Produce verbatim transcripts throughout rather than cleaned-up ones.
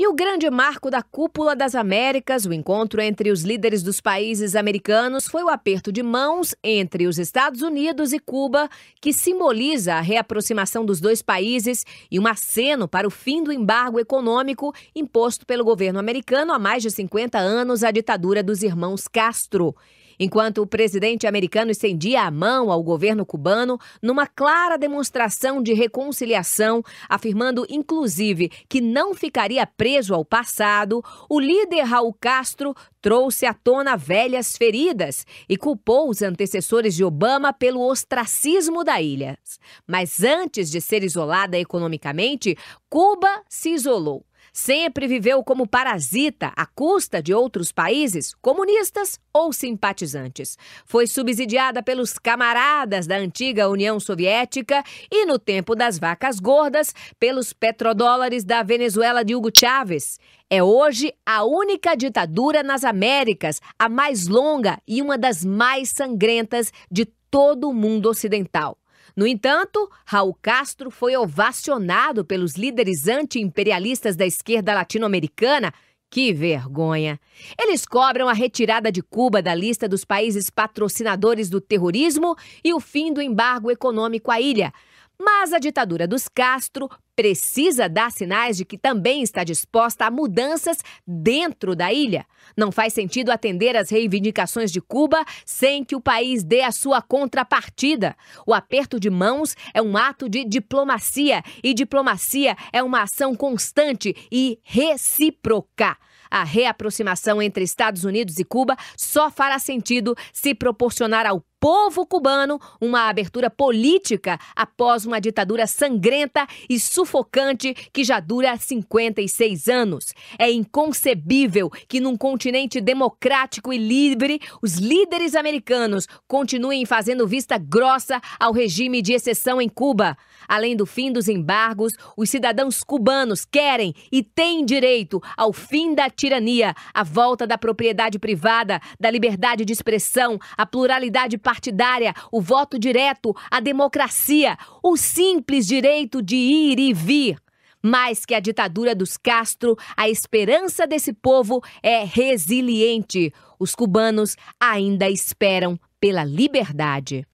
E o grande marco da Cúpula das Américas, o encontro entre os líderes dos países americanos, foi o aperto de mãos entre os Estados Unidos e Cuba, que simboliza a reaproximação dos dois países e um aceno para o fim do embargo econômico imposto pelo governo americano há mais de cinquenta anos à ditadura dos irmãos Castro. Enquanto o presidente americano estendia a mão ao governo cubano numa clara demonstração de reconciliação, afirmando inclusive que não ficaria preso ao passado, o líder Raúl Castro trouxe à tona velhas feridas e culpou os antecessores de Obama pelo ostracismo da ilha. Mas antes de ser isolada economicamente, Cuba se isolou. Sempre viveu como parasita à custa de outros países, comunistas ou simpatizantes. Foi subsidiada pelos camaradas da antiga União Soviética e, no tempo das vacas gordas, pelos petrodólares da Venezuela de Hugo Chávez. É hoje a única ditadura nas Américas, a mais longa e uma das mais sangrentas de todo o mundo ocidental. No entanto, Raúl Castro foi ovacionado pelos líderes anti-imperialistas da esquerda latino-americana. Que vergonha! Eles cobram a retirada de Cuba da lista dos países patrocinadores do terrorismo e o fim do embargo econômico à ilha. Mas a ditadura dos Castro precisa dar sinais de que também está disposta a mudanças dentro da ilha. Não faz sentido atender às reivindicações de Cuba sem que o país dê a sua contrapartida. O aperto de mãos é um ato de diplomacia, e diplomacia é uma ação constante e recíproca. A reaproximação entre Estados Unidos e Cuba só fará sentido se proporcionar ao povo cubano uma abertura política após uma ditadura sangrenta e sufocante que já dura cinquenta e seis anos. É inconcebível que num continente democrático e livre os líderes americanos continuem fazendo vista grossa ao regime de exceção em Cuba. Além do fim dos embargos, os cidadãos cubanos querem e têm direito ao fim da tirania, à volta da propriedade privada, da liberdade de expressão, à pluralidade partidária, o voto direto, a democracia, o simples direito de ir e vir. Mais que a ditadura dos Castro, a esperança desse povo é resiliente. Os cubanos ainda esperam pela liberdade.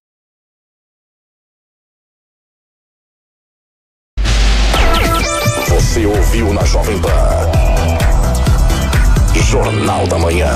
Você ouviu na Jovem Pan Jornal da Manhã.